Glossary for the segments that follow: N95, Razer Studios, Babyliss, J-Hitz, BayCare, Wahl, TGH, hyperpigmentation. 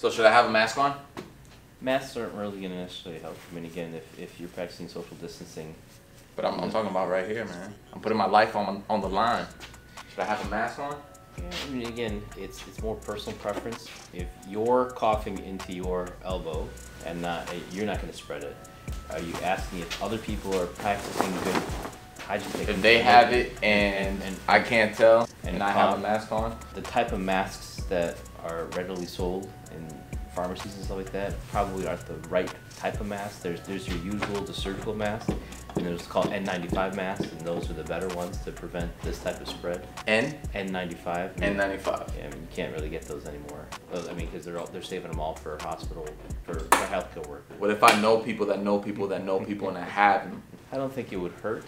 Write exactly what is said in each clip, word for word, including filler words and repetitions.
So should I have a mask on? Masks aren't really going to necessarily help. I mean, again, if, if you're practicing social distancing. But I'm, I'm talking about right here, man. I'm putting my life on on the line. Should I have a mask on? Yeah, I mean, again, it's it's more personal preference. If you're coughing into your elbow and not, you're not going to spread it. Are you asking if other people are practicing good hygiene? If they have it and, and, and I can't tell, and, and I have a mask on. The type of masks that are readily sold in pharmacies and stuff like that probably aren't the right type of mask. There's there's your usual, the surgical mask, and there's called N ninety-five masks, and those are the better ones to prevent this type of spread. N? N ninety-five. N ninety-five. Yeah, I mean, you can't really get those anymore. I mean, because they're all, they're saving them all for hospital, for, for healthcare workers. What if I know people that know people that know people and I have them? I don't think it would hurt,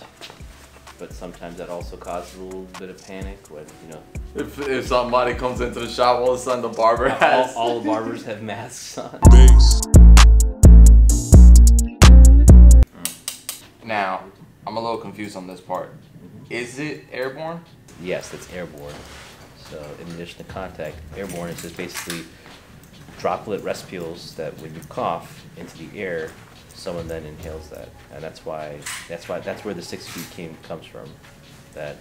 but sometimes that also causes a little bit of panic when, you know. If, if somebody comes into the shop, all of a sudden the barber has. All, all the barbers have masks on. Now, I'm a little confused on this part. Is it airborne? Yes, it's airborne. So in addition to contact, airborne is just basically droplet respicules that when you cough into the air, someone then inhales that. And that's why, that's why, that's where the six feet came, comes from, that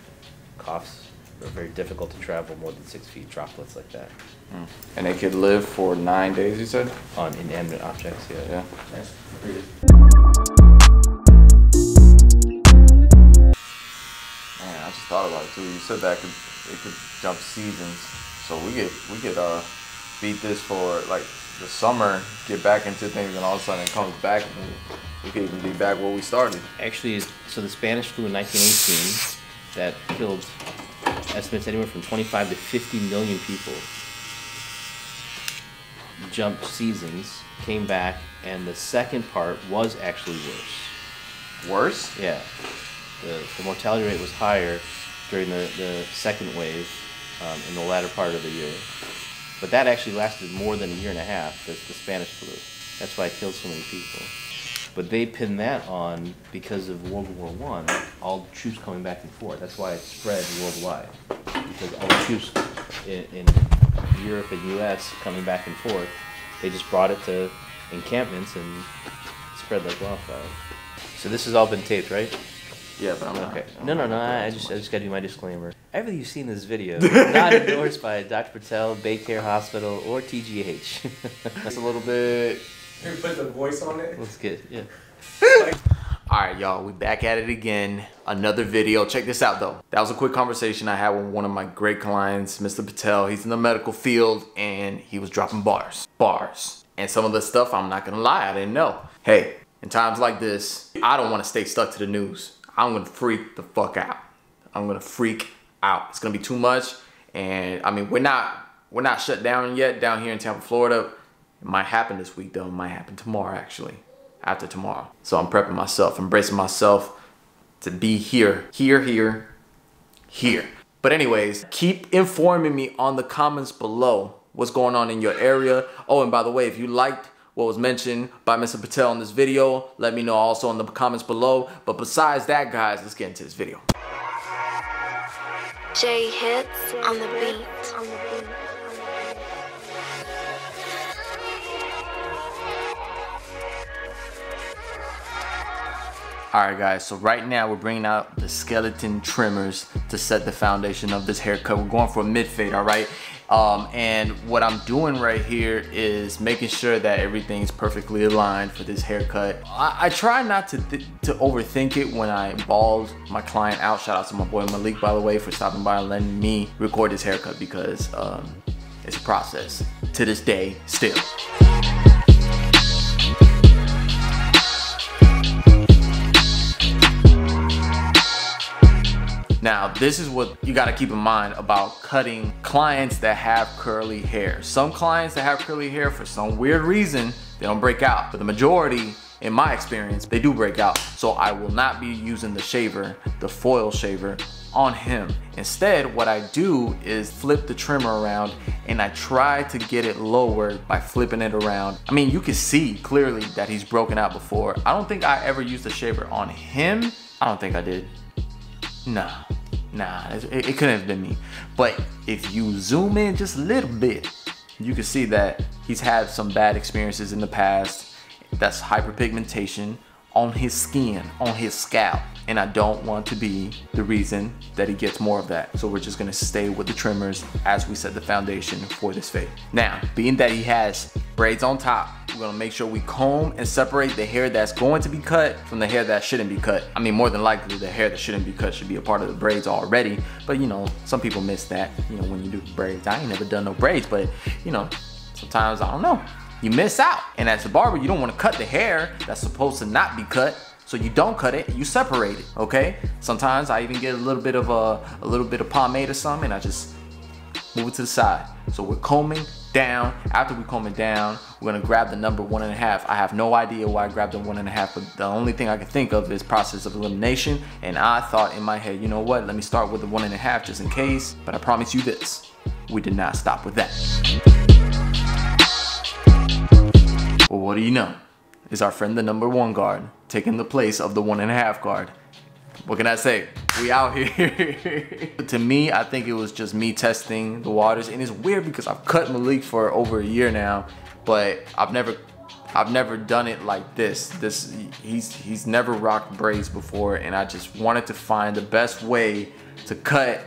coughs are very difficult to travel more than six feet, droplets like that. Mm. And they could live for nine days, you said? On inanimate objects, yeah. Yeah. Nice. Man, I just thought about it too. You said that it could, it could jump seasons. So we could, we could uh, beat this for like the summer, get back into things, and all of a sudden it comes back and we could even be back where we started. Actually, so the Spanish flu in nineteen eighteen, that killed estimates anywhere from twenty-five to fifty million people. Jumped seasons, came back, and the second part was actually worse. Worse? Yeah. The, the mortality rate was higher during the, the second wave um, in the latter part of the year. But that actually lasted more than a year and a half, the, the Spanish flu. That's why it killed so many people. But they pinned that on because of World War One, all the troops coming back and forth. That's why it spread worldwide, because all the troops in, in Europe and U S coming back and forth, they just brought it to encampments and spread like wildfire. So this has all been taped, right? Yeah, but I'm not. Okay. I'm no, no, no, I just, I just got to do my disclaimer. Everything you've seen in this video is not endorsed by Doctor Patel, Baycare Hospital, or T G H. It's a little bit... Can we put the voice on it? Let's get, yeah. All right, y'all, we back at it again. Another video. Check this out, though. That was a quick conversation I had with one of my great clients, Mister Patel. He's in the medical field, and he was dropping bars. Bars. And some of the stuff, I'm not going to lie, I didn't know. Hey, in times like this, I don't want to stay stuck to the news. I'm going to freak the fuck out. I'm going to freak out. It's going to be too much. And, I mean, we're not, we're not shut down yet down here in Tampa, Florida. It might happen this week though, it might happen tomorrow actually, after tomorrow. So I'm prepping myself, embracing myself to be here, here, here, here. But anyways, keep informing me on the comments below what's going on in your area. Oh, and by the way, if you liked what was mentioned by Mister Patel in this video, let me know also in the comments below. But besides that, guys, let's get into this video. J-Hitz on the beat. On the beat. All right, guys, so right now we're bringing out the skeleton trimmers to set the foundation of this haircut. We're going for a mid-fade, all right? Um, and what I'm doing right here is making sure that everything's perfectly aligned for this haircut. I, I try not to, to overthink it when I balled my client out. Shout out to my boy Malik, by the way, for stopping by and letting me record this haircut, because um, it's a process to this day still. Now, this is what you gotta keep in mind about cutting clients that have curly hair. Some clients that have curly hair, for some weird reason, they don't break out. But the majority, in my experience, they do break out. So I will not be using the shaver, the foil shaver, on him. Instead, what I do is flip the trimmer around, and I try to get it lower by flipping it around. I mean, you can see clearly that he's broken out before. I don't think I ever used the shaver on him. I don't think I did. Nah, nah, it, it couldn't have been me. But if you zoom in just a little bit, you can see that he's had some bad experiences in the past. That's hyperpigmentation on his skin, on his scalp. And I don't want to be the reason that he gets more of that. So we're just gonna stay with the trimmers as we set the foundation for this fade. Now, being that he has braids on top, we're gonna make sure we comb and separate the hair that's going to be cut from the hair that shouldn't be cut. I mean, more than likely the hair that shouldn't be cut should be a part of the braids already, but you know, some people miss that, you know, when you do braids. I ain't never done no braids, but you know, sometimes, I don't know, you miss out. And as a barber, you don't wanna cut the hair that's supposed to not be cut. So you don't cut it, you separate it, okay? Sometimes I even get a little bit of a, a little bit of pomade or something and I just move it to the side. So we're combing down. After we comb it down, we're gonna grab the number one and a half. I have no idea why I grabbed the one and a half, but the only thing I could think of is process of elimination. And I thought in my head, you know what? Let me start with the one and a half just in case. But I promise you this, we did not stop with that. Well, what do you know? Is our friend the number one guard taking the place of the one and a half guard? What can I say? We out here. To me, I think it was just me testing the waters, and it's weird because I've cut Malik for over a year now, but I've never, I've never done it like this. This he's he's never rocked braids before, and I just wanted to find the best way to cut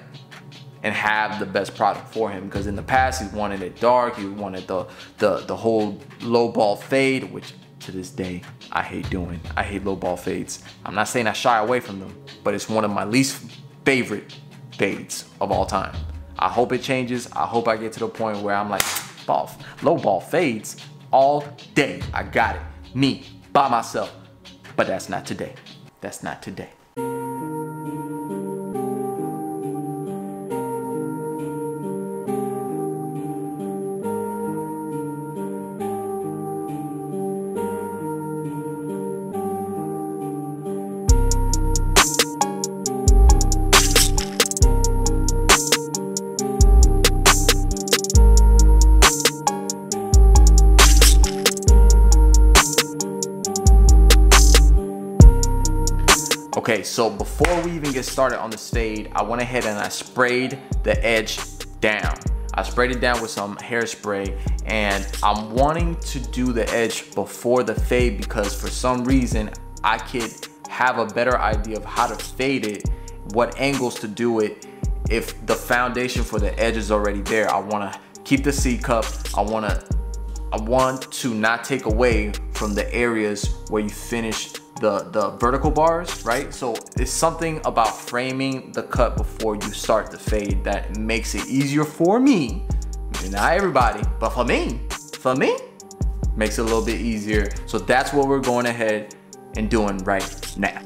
and have the best product for him. Because in the past, he wanted it dark, he wanted the the the whole low ball fade, which to this day, I hate doing. I hate low ball fades. I'm not saying I shy away from them, but it's one of my least favorite fades of all time. I hope it changes. I hope I get to the point where I'm like, ball, low ball fades all day. I got it, me, by myself. But that's not today. That's not today. Okay, so before we even get started on the fade, I went ahead and I sprayed the edge down. I sprayed it down with some hairspray, and I'm wanting to do the edge before the fade because for some reason I could have a better idea of how to fade it, what angles to do it, if the foundation for the edge is already there. I wanna keep the C cup, I wanna, I want to not take away from the areas where you finish the the vertical bars, right? So it's something about framing the cut before you start the fade that makes it easier for me. I mean, not everybody, but for me, for me, makes it a little bit easier. So that's what we're going ahead and doing right now.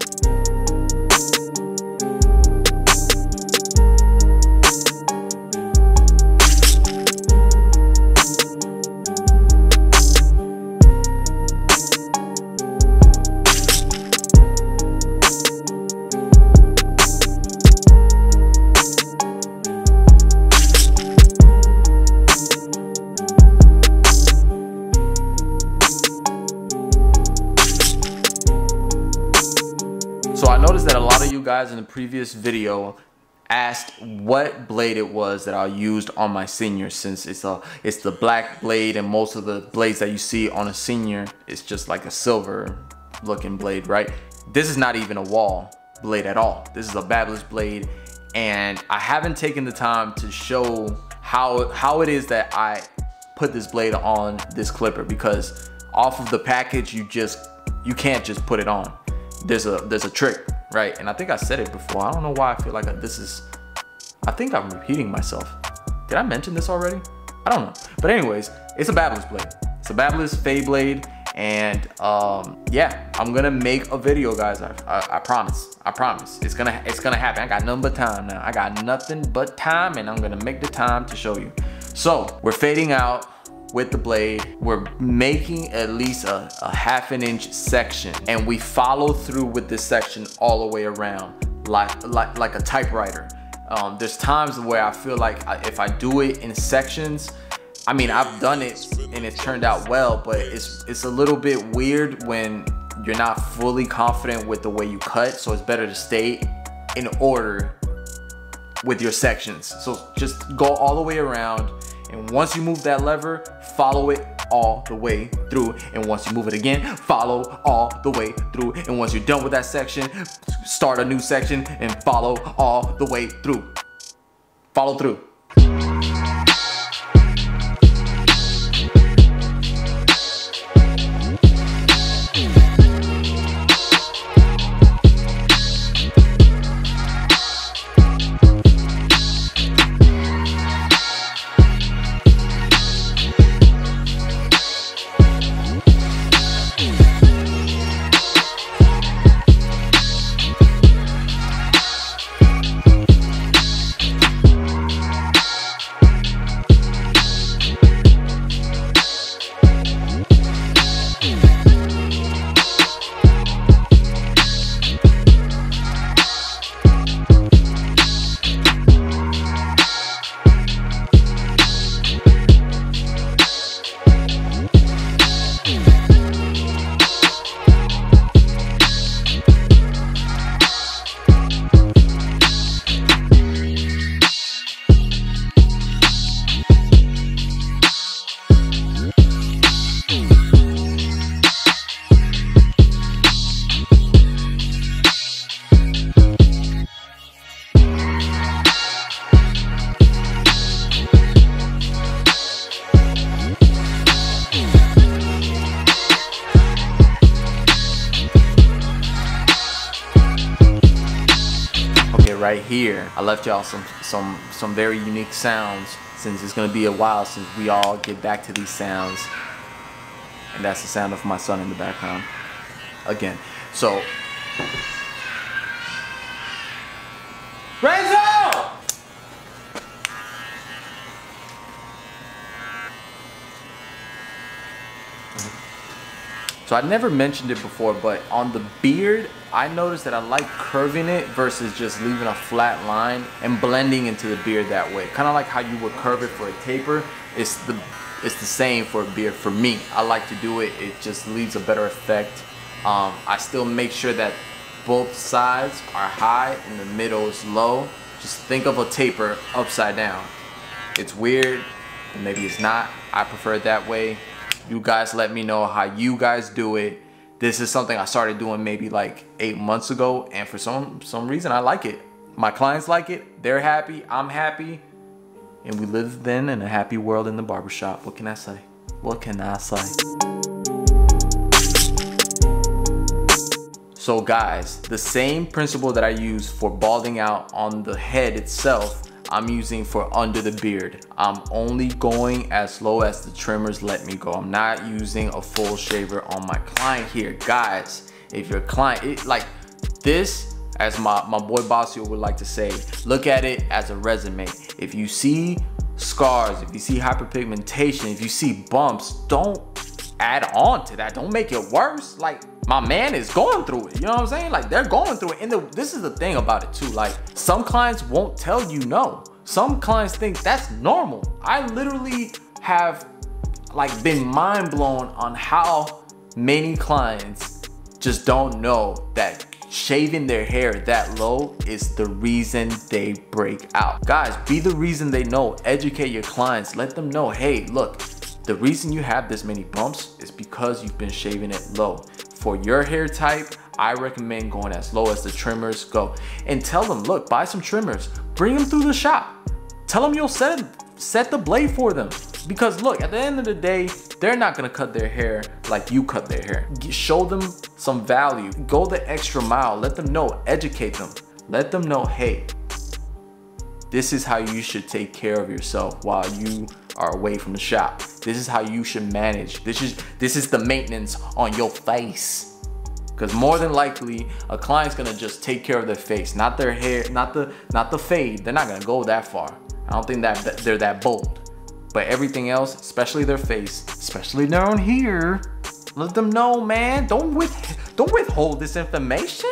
Guys, in the previous video asked what blade it was that I used on my senior, since it's a it's the black blade and most of the blades that you see on a senior is just like a silver looking blade, right? This is not even a Wahl blade at all. This is a Babyliss blade, and I haven't taken the time to show how how it is that I put this blade on this clipper, because off of the package you just you can't just put it on. There's a there's a trick. Right, and I think I said it before. I don't know why I feel like I, this is, I think I'm repeating myself. Did I mention this already? I don't know. But anyways, it's a Babyliss blade. It's a Babyliss fade blade. And um, yeah, I'm gonna make a video, guys. I, I, I promise, I promise. It's gonna, it's gonna happen. I got nothing but time now. I got nothing but time, and I'm gonna make the time to show you. So we're fading out with the blade. We're making at least a, a half an inch section, and we follow through with this section all the way around like like, like a typewriter. Um, there's times where I feel like I, if I do it in sections, I mean, I've done it and it turned out well, but it's it's a little bit weird when you're not fully confident with the way you cut. So it's better to stay in order with your sections. So just go all the way around And once you move that lever, follow it all the way through. And once you move it again, follow all the way through. And once you're done with that section, start a new section and follow all the way through. Follow through. Right here, I left y'all some some some very unique sounds, since it's gonna be a while since we all get back to these sounds. And that's the sound of my son in the background again. So Renzo! So I never mentioned it before, but on the beard, I noticed that I like curving it versus just leaving a flat line and blending into the beard that way. Kind of like how you would curve it for a taper. It's the, it's the same for a beard for me. I like to do it. It just leaves a better effect. Um, I still make sure that both sides are high and the middle is low. Just think of a taper upside down. It's weird, and maybe it's not. I prefer it that way. You guys let me know how you guys do it. This is something I started doing maybe like eight months ago, and for some some reason I like it. My clients like it, they're happy, I'm happy, and we live then in a happy world in the barbershop. What can I say? What can I say? So guys, the same principle that I use for balding out on the head itself, I'm using for under the beard. I'm only going as low as the trimmers let me go. I'm not using a full shaver on my client here. Guys, if your client, it, like this, as my, my boy Basio would like to say, look at it as a resume. If you see scars, if you see hyperpigmentation, if you see bumps, don't add on to that. Don't make it worse. Like, my man is going through it, you know what I'm saying? Like, they're going through it. And the, this is the thing about it too, like, some clients won't tell you no. Some clients think that's normal. I literally have like been mind blown on how many clients just don't know that shaving their hair that low is the reason they break out. Guys, be the reason they know. Educate your clients, let them know, hey, look, the reason you have this many bumps is because you've been shaving it low. For your hair type, I recommend going as low as the trimmers go. And tell them, look, buy some trimmers. Bring them through the shop. Tell them you'll set, set the blade for them. Because look, at the end of the day, they're not gonna cut their hair like you cut their hair. Show them some value. Go the extra mile. Let them know. Educate them. Let them know, hey, this is how you should take care of yourself while you are away from the shop. This is how you should manage. This is this is the maintenance on your face. Because more than likely, a client's gonna just take care of their face, not their hair, not the not the fade. They're not gonna go that far. I don't think that they're that bold. But everything else, especially their face, especially down here, let them know, man. Don't with don't withhold this information.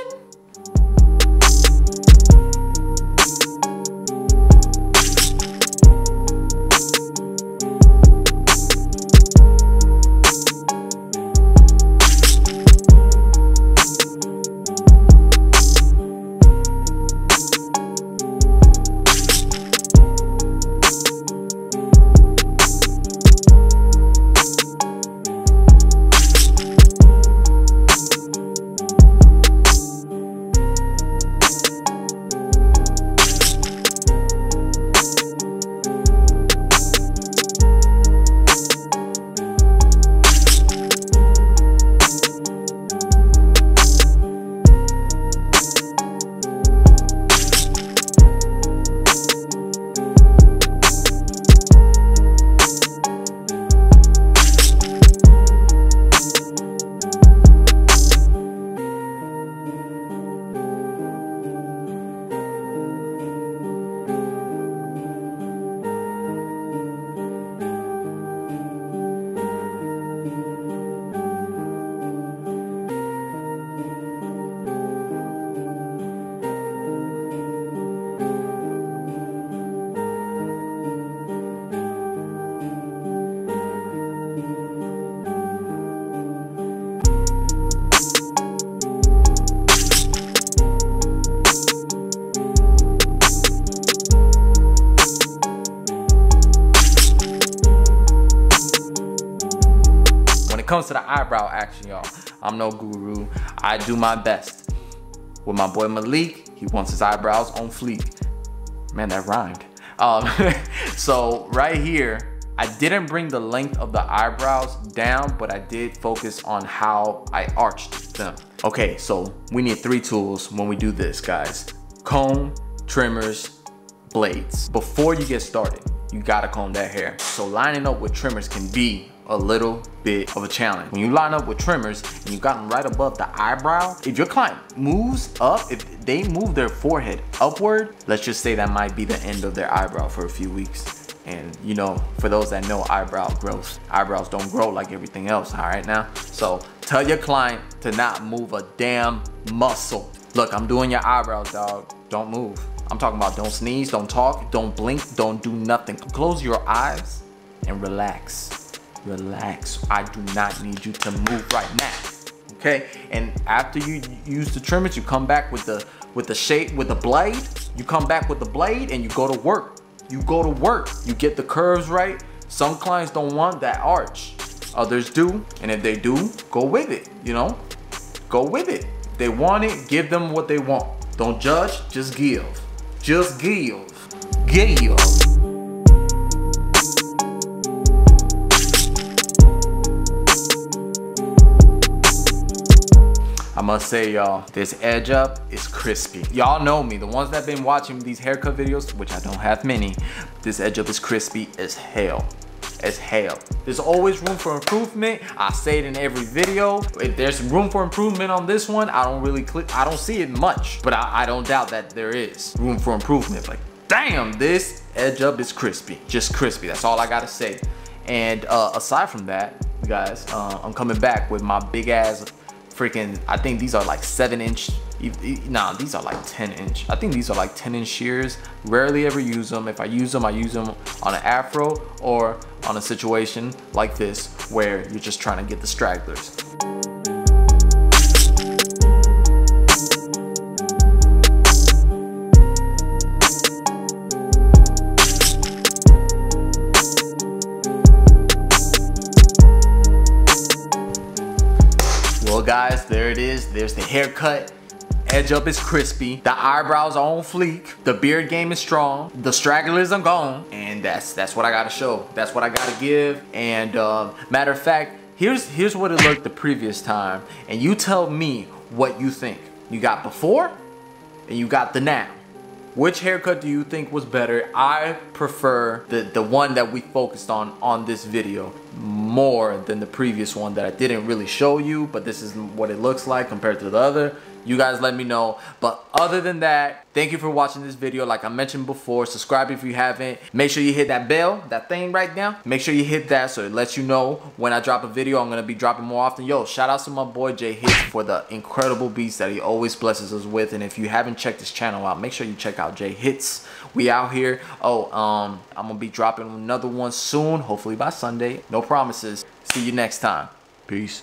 it comes to the eyebrow action, y'all, I'm no guru. I do my best. With my boy Malik, he wants his eyebrows on fleek. Man, that rhymed. Um, so right here, I didn't bring the length of the eyebrows down, but I did focus on how I arched them. Okay, so we need three tools when we do this, guys. Comb, trimmers, blades. Before you get started, you gotta comb that hair. So lining up with trimmers can be a little bit of a challenge. When you line up with trimmers and you got them right above the eyebrow, if your client moves up, if they move their forehead upward, let's just say that might be the end of their eyebrow for a few weeks. And you know, for those that know eyebrow growth, eyebrows don't grow like everything else, all right now? So tell your client to not move a damn muscle. Look, I'm doing your eyebrows, dog. Don't move. I'm talking about don't sneeze, don't talk, don't blink, don't do nothing. Close your eyes and relax. Relax. I do not need you to move right now, okay? And after you use the trimmers, you come back with the, with the shape, with the blade. You come back with the blade and you go to work. You go to work, you get the curves right. Some clients don't want that arch, others do. And if they do, go with it, you know? Go with it. If they want it, give them what they want. Don't judge, just give. Just give, give. I must say, y'all, this edge up is crispy. Y'all know me, the ones that been watching these haircut videos, which I don't have many, this edge up is crispy as hell, as hell. There's always room for improvement. I say it in every video. If there's room for improvement on this one, I don't really click, I don't see it much, but I, I don't doubt that there is room for improvement. Like, damn, this edge up is crispy, just crispy. That's all I gotta say. And uh, aside from that, guys, uh, I'm coming back with my big ass freaking, I think these are like seven inch, nah, these are like ten inch. I think these are like ten inch shears. Rarely ever use them. If I use them, I use them on an afro or on a situation like this where you're just trying to get the stragglers. Guys, there it is. There's the haircut. Edge up is crispy. The eyebrows are on fleek. The beard game is strong. The stragglers are gone. And that's that's what I gotta show. That's what I gotta give. And uh, matter of fact, here's here's what it looked the previous time. And you tell me what you think. You got before and you got the now. Which haircut do you think was better? I prefer the, the one that we focused on on this video more than the previous one that I didn't really show you, but this is what it looks like compared to the other. You guys let me know. But other than that, thank you for watching this video. Like I mentioned before, subscribe if you haven't. Make sure you hit that bell, that thing right now. Make sure you hit that so it lets you know when I drop a video. I'm gonna be dropping more often. Yo, shout out to my boy J Hitz for the incredible beats that he always blesses us with. And if you haven't checked his channel out, make sure you check out J Hitz. We out here. Oh, um, I'm gonna be dropping another one soon, hopefully by Sunday. No promises. See you next time. Peace.